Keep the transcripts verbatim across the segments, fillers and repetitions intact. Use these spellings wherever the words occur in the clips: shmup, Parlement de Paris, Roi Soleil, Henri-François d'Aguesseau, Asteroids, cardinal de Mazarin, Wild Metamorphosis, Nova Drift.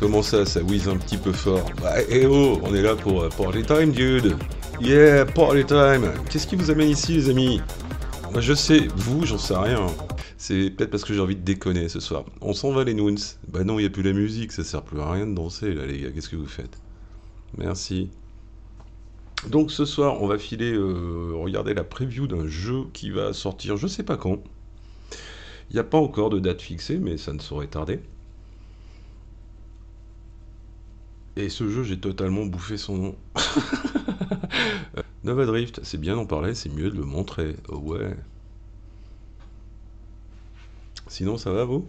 Comment ça, ça whiz un petit peu fort? Bah, eh oh, on est là pour party time, dude. Yeah, party time. Qu'est-ce qui vous amène ici, les amis? Bah, je sais, vous, j'en sais rien. C'est peut-être parce que j'ai envie de déconner ce soir. On s'en va, les noons. Bah non, il n'y a plus la musique, ça sert plus à rien de danser, là, les gars. Qu'est-ce que vous faites? Merci. Donc, ce soir, on va filer, euh, regarder la preview d'un jeu qui va sortir, je sais pas quand. Il n'y a pas encore de date fixée, mais ça ne saurait tarder. Et ce jeu, j'ai totalement bouffé son nom. Nova Drift, c'est bien d'en parler, c'est mieux de le montrer. Oh ouais. Sinon, ça va, vous?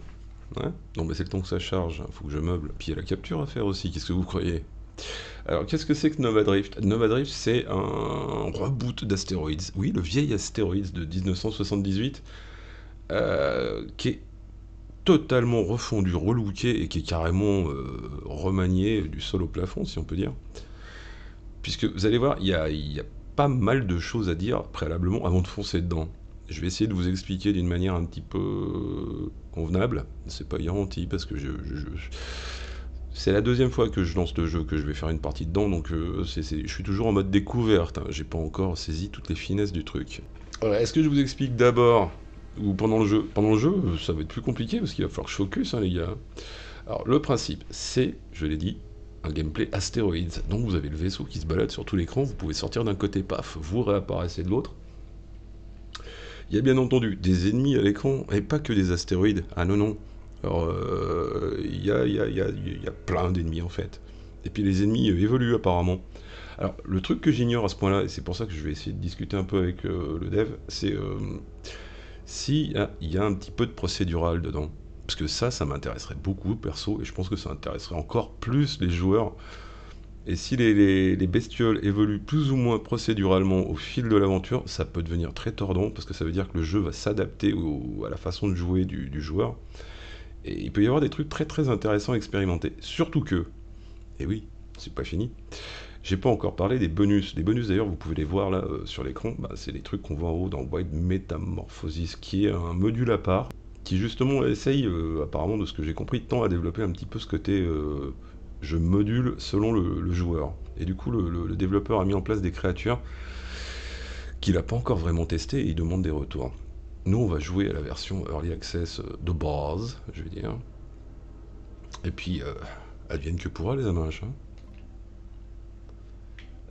Ouais. Non, mais c'est le temps que ça charge. Faut que je meuble. Puis il y a la capture à faire aussi. Qu'est-ce que vous croyez? Alors, qu'est-ce que c'est que Nova Drift? Nova Drift, c'est un reboot d'Asteroids. Oui, le vieil Asteroids de mille neuf cent soixante-dix-huit, euh, qui est totalement refondu, relooké et qui est carrément euh, remanié du sol au plafond, si on peut dire. Puisque vous allez voir, il y a, y a pas mal de choses à dire préalablement avant de foncer dedans. Je vais essayer de vous expliquer d'une manière un petit peu convenable. C'est pas garanti parce que je, je, je... c'est la deuxième fois que je lance le jeu, que je vais faire une partie dedans, donc euh, c'est, c'est... je suis toujours en mode découverte. Hein. J'ai pas encore saisi toutes les finesses du truc. Alors, est-ce que je vous explique d'abord? Ou pendant le jeu. Pendant le jeu, ça va être plus compliqué parce qu'il va falloir que je focus, hein, les gars. Alors, le principe, c'est, je l'ai dit, un gameplay astéroïdes. Donc, vous avez le vaisseau qui se balade sur tout l'écran, vous pouvez sortir d'un côté, paf, vous réapparaissez de l'autre. Il y a bien entendu des ennemis à l'écran et pas que des astéroïdes. Ah non, non. Alors, euh, il y a, il y a, il y a, il y a plein d'ennemis en fait. Et puis, les ennemis évoluent apparemment. Alors, le truc que j'ignore à ce point-là, et c'est pour ça que je vais essayer de discuter un peu avec euh, le dev, c'est. Euh, Si ah, il y a un petit peu de procédural dedans, parce que ça, ça m'intéresserait beaucoup perso, et je pense que ça intéresserait encore plus les joueurs. Et si les, les, les bestioles évoluent plus ou moins procéduralement au fil de l'aventure, ça peut devenir très tordant, parce que ça veut dire que le jeu va s'adapter à la façon de jouer du, du joueur. Et il peut y avoir des trucs très très intéressants à expérimenter, surtout que, et oui, c'est pas fini. J'ai pas encore parlé des bonus. Les bonus, d'ailleurs, vous pouvez les voir là euh, sur l'écran. Bah, c'est des trucs qu'on voit en haut dans Wild Metamorphosis, qui est un module à part, qui justement essaye, euh, apparemment, de ce que j'ai compris, tend à développer un petit peu ce côté euh, je module selon le, le joueur. Et du coup, le, le, le développeur a mis en place des créatures qu'il n'a pas encore vraiment testées et il demande des retours. Nous, on va jouer à la version Early Access de base, je veux dire. Et puis, euh, advienne que pourra, les amages. Hein.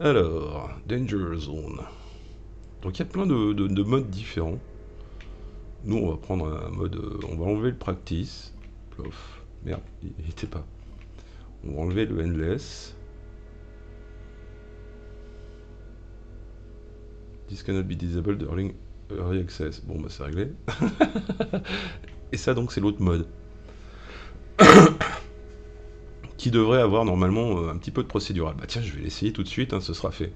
Alors, Danger Zone. Donc il y a plein de, de, de modes différents. Nous on va prendre un mode, on va enlever le practice. Plof. Merde, il n'était pas. On va enlever le endless. This cannot be disabled during early access. Bon bah c'est réglé. Et ça donc c'est l'autre mode. Qui devrait avoir normalement un petit peu de procédural. Bah tiens, je vais l'essayer tout de suite, hein, ce sera fait.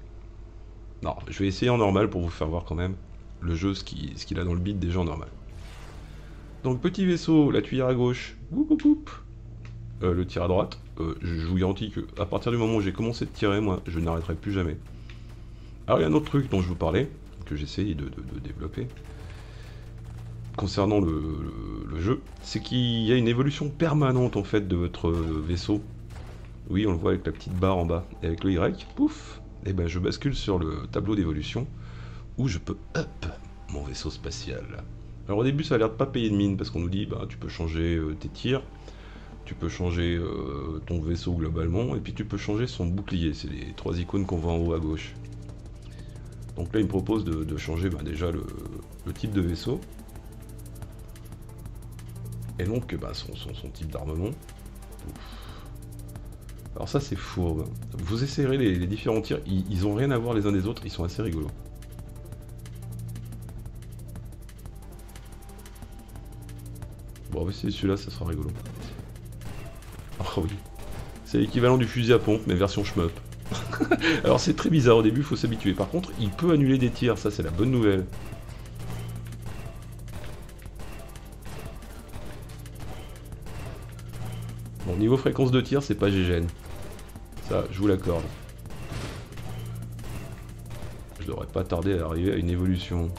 Non, je vais essayer en normal pour vous faire voir quand même le jeu, ce qu'il ce qu'il a dans le beat déjà en normal. Donc petit vaisseau, la tuyère à gauche, oup, oup, oup. Euh, le tir à droite. Euh, je vous garantis que à partir du moment où j'ai commencé de tirer, moi, je n'arrêterai plus jamais. Alors il y a un autre truc dont je vous parlais, que j'essaye de, de, de développer, concernant le, le, le jeu, c'est qu'il y a une évolution permanente en fait de votre vaisseau. Oui, on le voit avec la petite barre en bas. Et avec le Y, pouf, et ben je bascule sur le tableau d'évolution où je peux up mon vaisseau spatial. Alors au début, ça a l'air de pas payer de mine parce qu'on nous dit bah, tu peux changer euh, tes tirs, tu peux changer euh, ton vaisseau globalement, et puis tu peux changer son bouclier. C'est les trois icônes qu'on voit en haut à gauche. Donc là, il me propose de, de changer bah, déjà le, le type de vaisseau. Et donc bah, son, son, son type d'armement. Pouf. Alors ça c'est fourbe. Vous essayerez les, les différents tirs, ils, ils ont rien à voir les uns des autres, ils sont assez rigolos. Bon, on va essayer celui-là, ça sera rigolo. Oh oui. C'est l'équivalent du fusil à pompe, mais version shmup. Alors c'est très bizarre au début, faut s'habituer. Par contre, il peut annuler des tirs, ça c'est la bonne nouvelle. Bon, niveau fréquence de tir, c'est pas G G N. Ça, je vous l'accorde. Je devrais pas tarder à arriver à une évolution.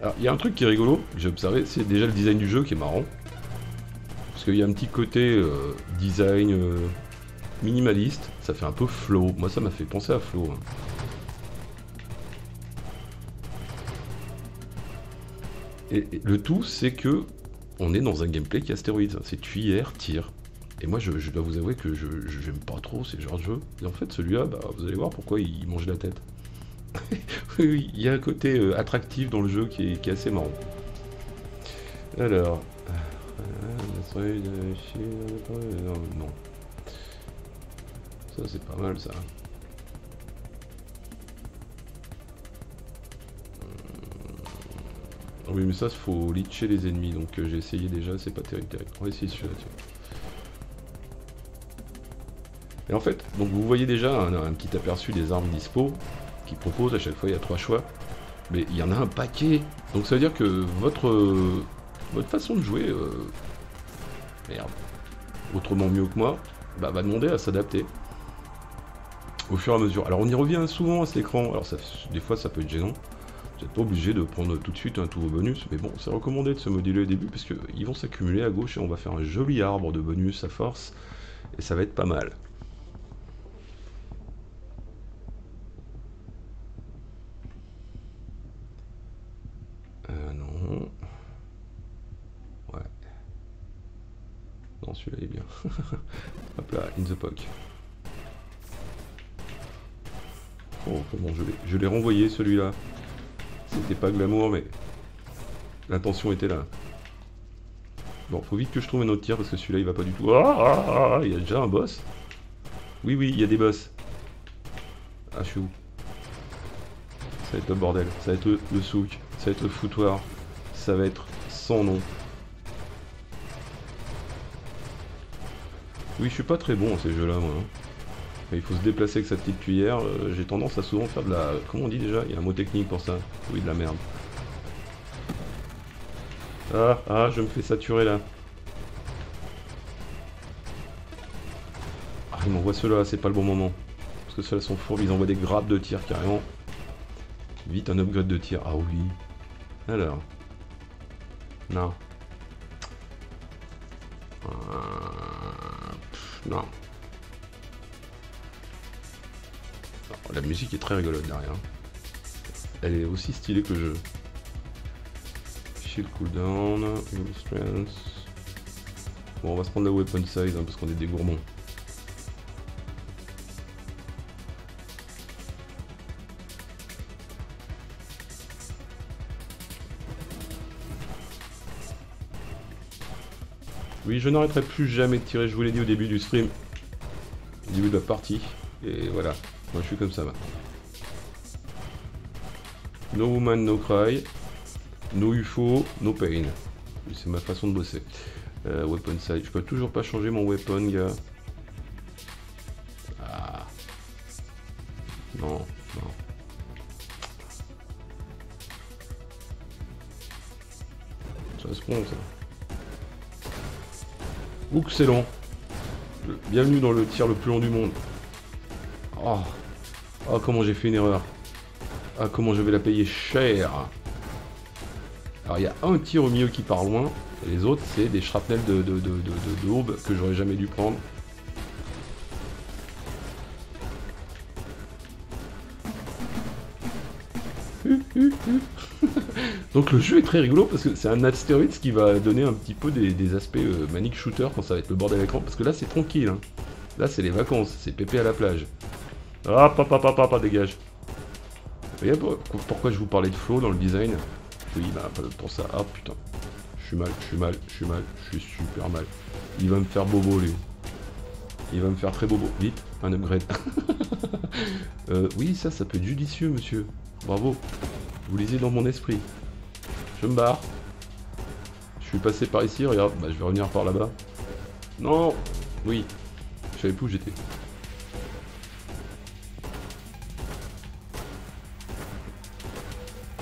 Alors, il y a un truc qui est rigolo, que j'ai observé, c'est déjà le design du jeu qui est marrant. Parce qu'il y a un petit côté euh, design euh, minimaliste, ça fait un peu flow. Moi, ça m'a fait penser à flow. Hein. Et, et le tout, c'est que on est dans un gameplay qui est Asteroids. Hein. C'est tuyère, tir. Et moi, je, je dois vous avouer que je j'aime pas trop ces genres de jeux. Et en fait, celui-là, bah, vous allez voir pourquoi il mange la tête. Oui, il y a un côté euh, attractif dans le jeu qui est, qui est assez marrant. Alors... Non. Ça, c'est pas mal, ça. Oui, mais ça, il faut leacher les ennemis, donc euh, j'ai essayé déjà, c'est pas terrible, terrible. On va essayer celui-là, tiens. Et en fait, donc vous voyez déjà un, un petit aperçu des armes dispo. Qui propose à chaque fois, il y a trois choix, mais il y en a un paquet, donc ça veut dire que votre euh, votre façon de jouer, euh, merde, autrement mieux que moi, bah, va demander à s'adapter au fur et à mesure. Alors on y revient souvent à cet écran, alors ça, des fois ça peut être gênant, vous n'êtes pas obligé de prendre tout de suite un tout vos bonus, mais bon, c'est recommandé de se moduler au début parce que ils vont s'accumuler à gauche et on va faire un joli arbre de bonus à force et ça va être pas mal. Celui-là est bien. Hop là, in the poke. Oh, comment je l'ai... Je l'ai renvoyé, celui-là. C'était pas glamour, mais... L'intention était là. Bon, faut vite que je trouve un autre tir, parce que celui-là, il va pas du tout... Ah, ah, ah, ah, il y a déjà un boss. Oui, oui, il y a des boss. Ah, je suis où? Ça va être le bordel. Ça va être le, le souk. Ça va être le foutoir. Ça va être sans nom. Oui, je suis pas très bon à ces jeux-là, moi. Il faut se déplacer avec sa petite cuillère. Euh, J'ai tendance à souvent faire de la... Comment on dit déjà? Il y a un mot technique pour ça. Oui, de la merde. Ah, ah, je me fais saturer, là. Ah, ils m'envoient ceux-là, c'est pas le bon moment. Parce que ceux-là sont fourbes, ils envoient des grappes de tir, carrément. Vite, un upgrade de tir. Ah oui. Alors. Non. Ah. Non. Oh, la musique est très rigolote derrière. Elle est aussi stylée que le jeu. Shield cooldown, strength. Bon, on va se prendre la weapon size hein, parce qu'on est des gourmands. Oui, je n'arrêterai plus jamais de tirer, je vous l'ai dit au début du stream, au début de la partie, et voilà, moi je suis comme ça maintenant. No woman, no cry, no U F O, no pain. C'est ma façon de bosser. Euh, weapon size, je peux toujours pas changer mon weapon, gars. Ah. Non, non. Ça se prend ça. Ouh que c'est long. Bienvenue dans le tir le plus long du monde. Oh, oh comment j'ai fait une erreur. Ah comment je vais la payer cher. Alors il y a un tir au milieu qui part loin. Et les autres c'est des shrapnels de, de, de, de, de, de aube que j'aurais jamais dû prendre. Uh, uh, uh. Donc le jeu est très rigolo parce que c'est un Asteroids qui va donner un petit peu des, des aspects euh, manic shooter quand ça va être le bordel à l'écran. Parce que là c'est tranquille, hein. Là c'est les vacances, c'est pépé à la plage. Ah papa papa papa dégage. Vous voyez pourquoi je vous parlais de flow dans le design? Oui bah pour ça, ah putain. Je suis mal, je suis mal, je suis mal, je suis super mal. Il va me faire bobo lui. Il va me faire très bobo, vite, un upgrade. euh, oui ça ça peut être judicieux monsieur, bravo. Vous lisez dans mon esprit. Je me barre. suis passé par ici, regarde, bah, je vais revenir par là-bas. Non, oui, je savais plus où j'étais.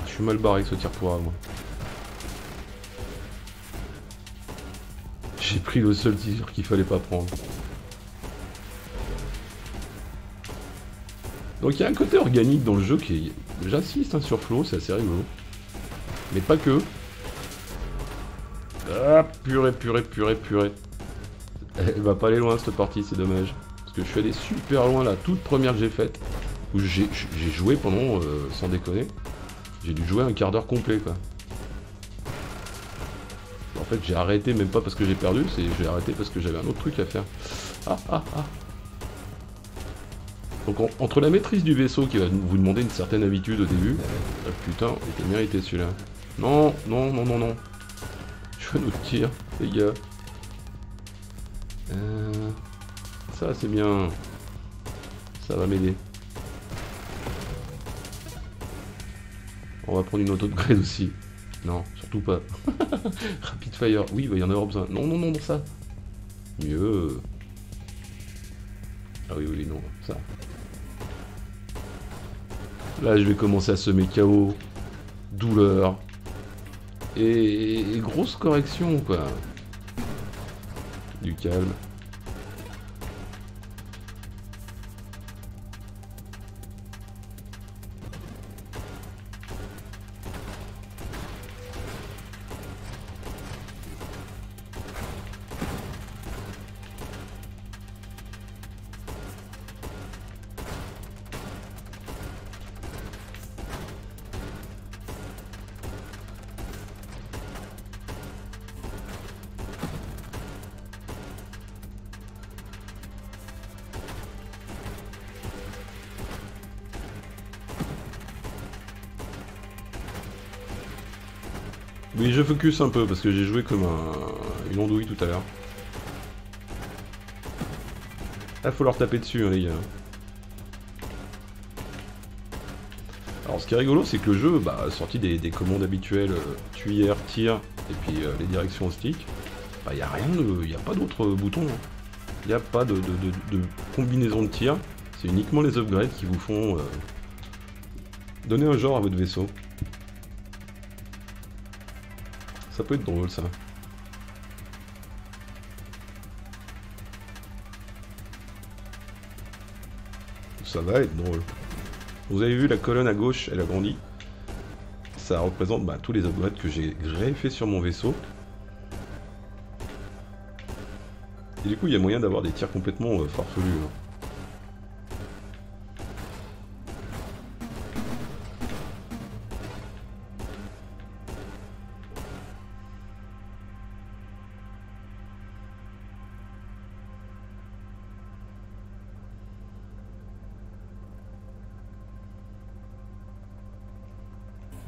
Je suis mal barré avec ce tir-poids, moi. J'ai pris le seul tir qu'il fallait pas prendre. Donc il y a un côté organique dans le jeu qui est... J'insiste hein, sur Flow, c'est assez rigolo. Mais pas que. Ah purée, purée, purée, purée. Elle va pas aller loin cette partie, c'est dommage. Parce que je suis allé super loin la toute première que j'ai faite. Où j'ai joué pendant, euh, sans déconner. J'ai dû jouer un quart d'heure complet quoi. En fait j'ai arrêté même pas parce que j'ai perdu, c'est j'ai arrêté parce que j'avais un autre truc à faire. Ah ah ah. Donc en, entre la maîtrise du vaisseau qui va vous demander une certaine habitude au début. Ah, putain, il était mérité celui-là. Non, non, non, non, non. Je fais un autre tir, les gars. Euh, ça c'est bien. Ça va m'aider. On va prendre une auto de grade aussi. Non, surtout pas. Rapid fire, oui, il va y en avoir besoin. Non, non, non, non, ça. Mieux. Ah oui, oui, non, ça. Là, je vais commencer à semer K O, douleur, et, et grosse correction, quoi. Du calme. Oui, je focus un peu parce que j'ai joué comme un... une andouille tout à l'heure. Ah, faut leur taper dessus, hein, les gars. Alors, ce qui est rigolo, c'est que le jeu, bah, sorti des, des commandes habituelles, euh, tuyère, tir, et puis euh, les directions au stick, bah, y a rien de... y a pas d'autres boutons. Il n'y a pas de, de, de, de combinaison de tir. C'est uniquement les upgrades qui vous font euh, donner un genre à votre vaisseau. Ça peut être drôle ça. Ça va être drôle. Vous avez vu la colonne à gauche, elle a grandi. Ça représente bah, tous les upgrades que j'ai greffés sur mon vaisseau. Et du coup il y a moyen d'avoir des tirs complètement euh, farfelus. Hein.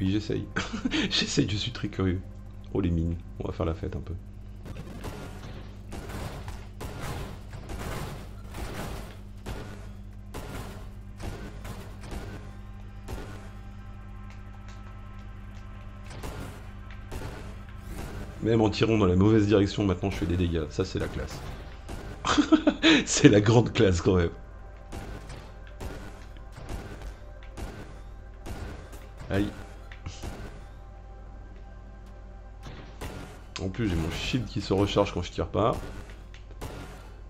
Oui, j'essaye. J'essaye, je suis très curieux. Oh les mines, on va faire la fête un peu. Même en tirant dans la mauvaise direction, maintenant je fais des dégâts. Ça c'est la classe. C'est la grande classe quand même. Aïe. En plus j'ai mon shield qui se recharge quand je tire pas.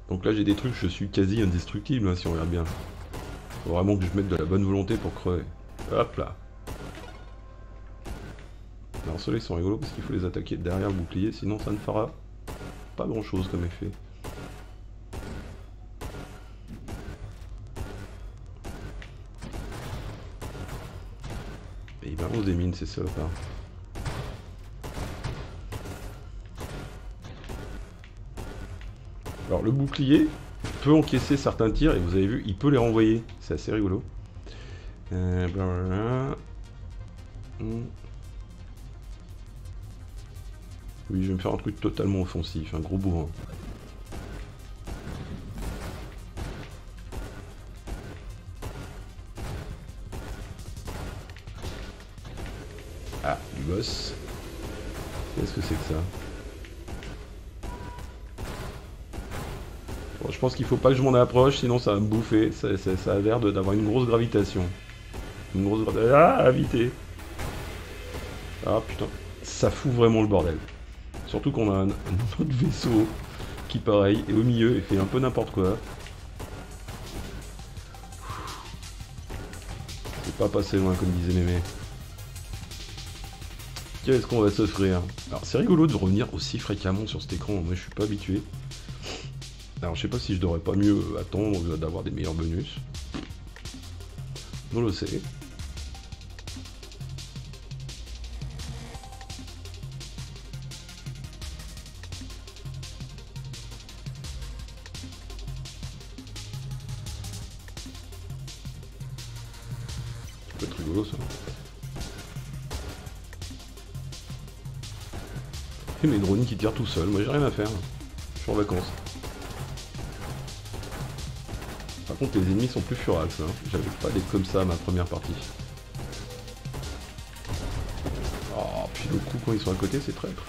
Donc là j'ai des trucs, je suis quasi indestructible hein, si on regarde bien. Faut vraiment que je mette de la bonne volonté pour crever. Hop là. Alors ceux-là ils sont rigolos parce qu'il faut les attaquer derrière le bouclier, sinon ça ne fera pas grand chose comme effet. Et il balance des mines ces salopards. Alors le bouclier peut encaisser certains tirs et vous avez vu, il peut les renvoyer. C'est assez rigolo. Euh, blablabla. Oui, je vais me faire un truc totalement offensif, un gros bourrin. Ah, du boss. Qu'est-ce que c'est que ça ? Bon, je pense qu'il faut pas que je m'en approche, sinon ça va me bouffer. Ça, ça, ça a l'air d'avoir une grosse gravitation. Une grosse gravitation. Ah, éviter. Ah putain, ça fout vraiment le bordel. Surtout qu'on a un, un autre vaisseau qui, pareil, est au milieu et fait un peu n'importe quoi. C'est pas passé loin, comme disait Mémé. Qu'est-ce qu'on va s'offrir? Alors, c'est rigolo de revenir aussi fréquemment sur cet écran. Moi, je suis pas habitué. Alors, je sais pas si je devrais pas mieux attendre d'avoir des meilleurs bonus. On le sait. Mes drones qui tirent tout seul, moi j'ai rien à faire, je suis en vacances. Par contre les ennemis sont plus furax, hein. J'avais pas d'être comme ça à ma première partie. Oh, puis le coup quand ils sont à côté c'est traître.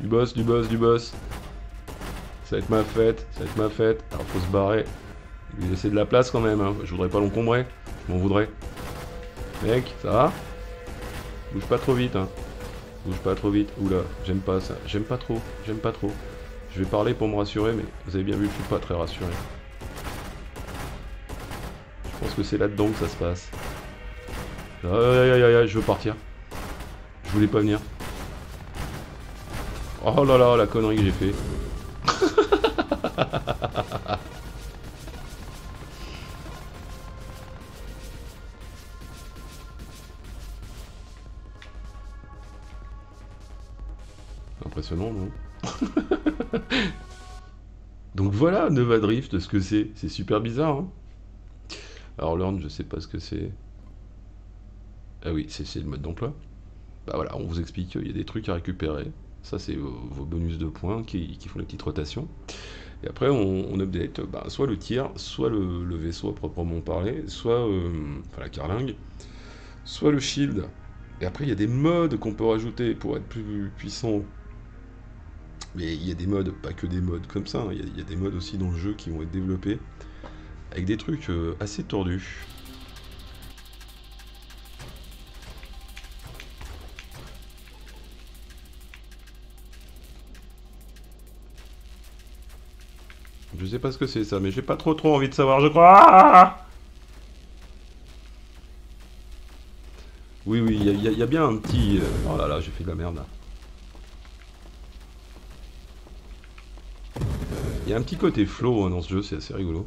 Du boss, du boss, du boss. Ça va être ma fête, ça va être ma fête. Alors faut se barrer, lui laisser de la place quand même, hein. Je voudrais pas l'encombrer. On voudrait. Mec, ça va? Bouge pas trop vite, hein. Bouge pas trop vite. Oula, j'aime pas ça. J'aime pas trop. J'aime pas trop. Je vais parler pour me rassurer, mais vous avez bien vu, je suis pas très rassuré. Je pense que c'est là-dedans que ça se passe. Aïe, aïe, aïe, aïe, je veux partir. Je voulais pas venir. Oh là là, la connerie que j'ai fait. Impressionnant, non? Donc voilà, Nova Drift, ce que c'est. C'est super bizarre, hein. Alors, Learn, je sais pas ce que c'est. Ah oui, c'est le mode d'emploi. Bah voilà, on vous explique, il y a des trucs à récupérer. Ça, c'est vos, vos bonus de points qui, qui font les petites rotations. Et après, on, on update bah, soit le tir, soit le, le vaisseau à proprement parler, soit euh, enfin, la carlingue, soit le shield. Et après, il y a des modes qu'on peut rajouter pour être plus puissant. Mais il y a des modes, pas que des modes comme ça, il y, y a des modes aussi dans le jeu qui vont être développés avec des trucs euh, assez tordus. Je sais pas ce que c'est ça, mais j'ai pas trop trop envie de savoir, je crois. Oui, oui, il y, y, y a bien un petit... Oh là là, j'ai fait de la merde là. Il y a un petit côté flow hein, dans ce jeu, c'est assez rigolo.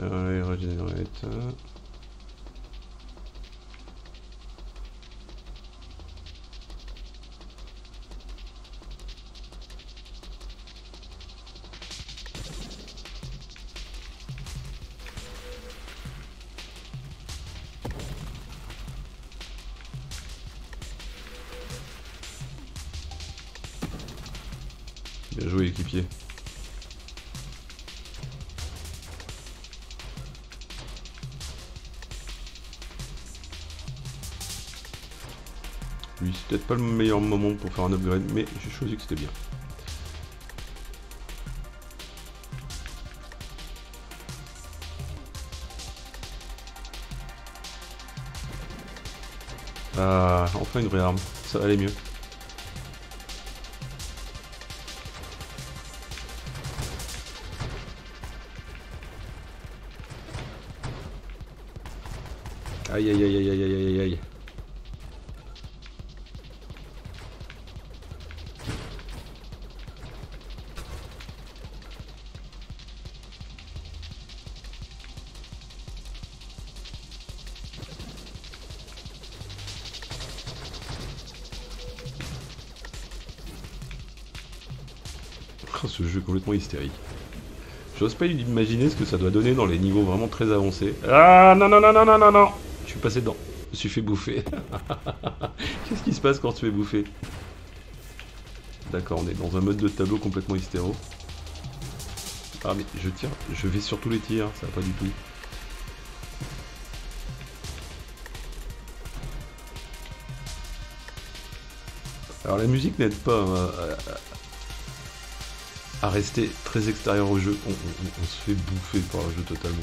Allez, regenerate. Bien joué, équipier. Lui, c'est peut-être pas le meilleur moment pour faire un upgrade, mais j'ai choisi que c'était bien. Ah, enfin une vraie arme. Ça allait mieux. Aïe aïe aïe aïe aïe aïe aïe aïe. Oh, ce jeu complètement hystérique. J'ose pas imaginer ce que ça doit donner dans les niveaux vraiment très avancés. Ah non non non non non non non. Je suis passé dedans. Je suis fait bouffer. Qu'est-ce qui se passe quand tu es bouffé? D'accord, on est dans un mode de tableau complètement hystéro. Ah mais je tire, je vais sur tous les tirs, ça va pas du tout. Alors la musique n'aide pas à, à, à rester très extérieur au jeu. On, on, on se fait bouffer par le jeu totalement.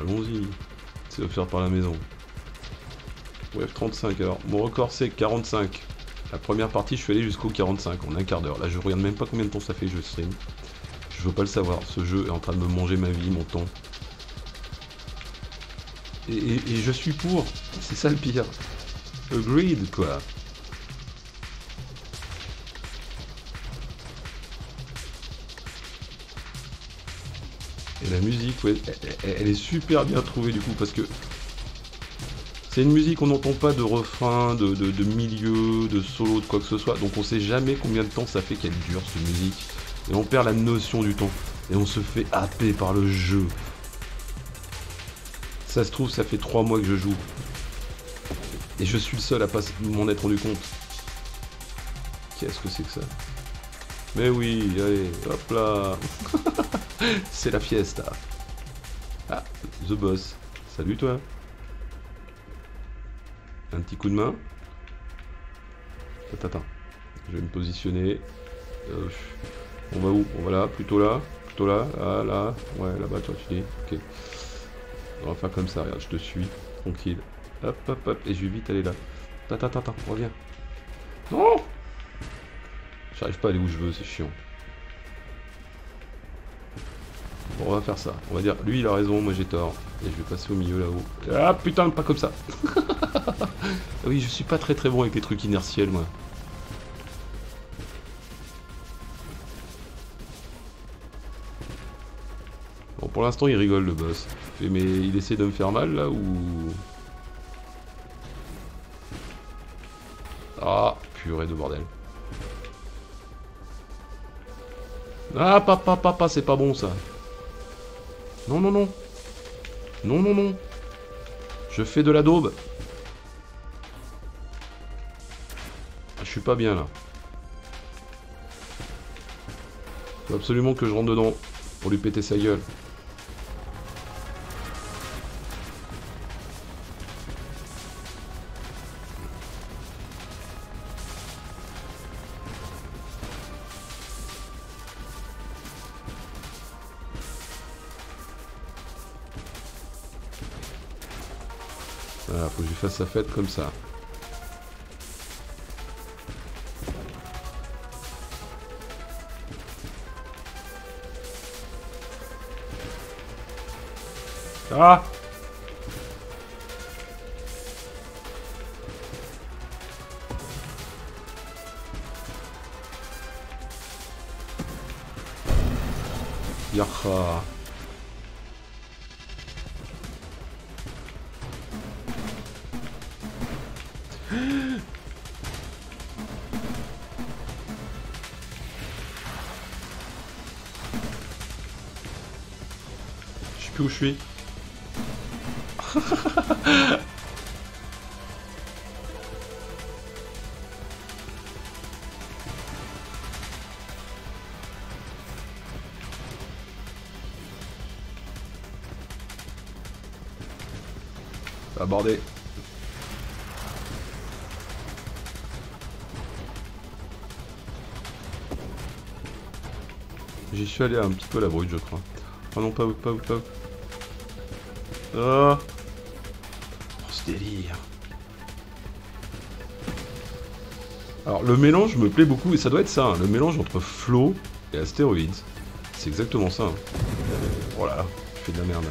Allons-y. C'est offert par la maison. Wave trente-cinq. Alors mon record c'est quarante-cinq. La première partie je suis allé jusqu'au quarante-cinq en un quart d'heure. Là je regarde même pas combien de temps ça fait je stream. Je veux pas le savoir. Ce jeu est en train de me manger ma vie, mon temps. Et, et, et je suis pour. C'est ça le pire. Agreed quoi. Et la musique, ouais, elle, elle est super bien trouvée du coup parce que c'est une musique, on n'entend pas de refrain, de, de, de milieu, de solo, de quoi que ce soit. Donc on sait jamais combien de temps ça fait qu'elle dure cette musique. Et on perd la notion du temps. Et on se fait happer par le jeu. Ça se trouve, ça fait trois mois que je joue. Et je suis le seul à pas m'en être rendu compte. Qu'est-ce que c'est que ça? Mais oui, allez, hop là. C'est la fiesta. Ah, The Boss. Salut toi. Un petit coup de main. Attends, attends. Je vais me positionner. Euh, on va où? On va là, plutôt là, plutôt là, là, là. Ouais, là-bas, toi, tu dis. Ok. On va faire comme ça, regarde, je te suis. Tranquille. Hop, hop, hop. Et je vais vite aller là. Attends, attends, attends, reviens. Non! J'arrive pas à aller où je veux, c'est chiant. Bon, on va faire ça. On va dire, lui, il a raison, moi, j'ai tort. Et je vais passer au milieu, là-haut. Ah, putain, pas comme ça. Oui, je suis pas très très bon avec les trucs inertiels, moi. Bon, pour l'instant, il rigole, le boss. Mais il essaie de me faire mal, là, ou... Ah, purée de bordel. Ah, papa, papa, c'est pas bon, ça. Non, non, non. Non, non, non. Je fais de la daube. Je suis pas bien, là. Faut absolument que je rentre dedans pour lui péter sa gueule. Voilà, faut que je lui fasse sa fête comme ça. Ah! Yaha! Je sais plus où je suis. Abordé. J'y suis allé un petit peu à la brute, je crois. Oh non, pas vous, pas vous, pas vous. Oh. Délire. Alors le mélange me plaît beaucoup et ça doit être ça, hein, le mélange entre Flow et Asteroids. C'est exactement ça. Hein. Oh là là, je fais de la merde.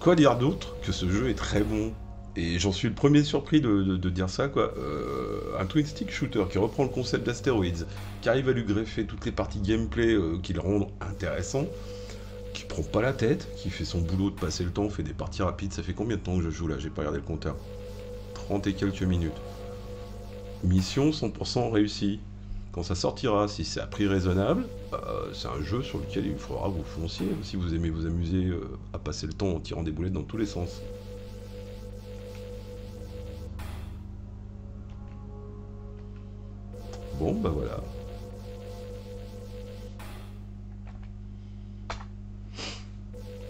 Quoi dire d'autre que ce jeu est très bon, et j'en suis le premier surpris de, de, de dire ça quoi. Euh, un twin stick shooter qui reprend le concept d'Asteroids, qui arrive à lui greffer toutes les parties gameplay euh, qui le rendent intéressant, qui prend pas la tête, qui fait son boulot de passer le temps, fait des parties rapides. Ça fait combien de temps que je joue là? J'ai pas regardé le compteur. trente et quelques minutes. Mission cent pour cent réussie. Quand ça sortira, si c'est à prix raisonnable, euh, c'est un jeu sur lequel il faudra vous foncier si vous aimez vous amuser euh, à passer le temps en tirant des boulettes dans tous les sens. Bon, bah voilà.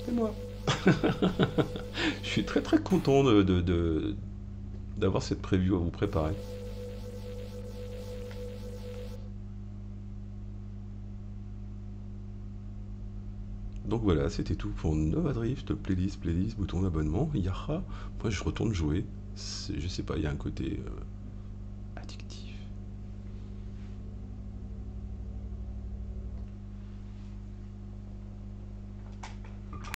C'est moi. Je suis très très content de, de, de, d'avoir cette preview à vous préparer. Donc voilà, c'était tout pour Nova Drift, playlist, playlist, bouton d'abonnement, yaha. Moi je retourne jouer, je sais pas, il y a un côté... Euh...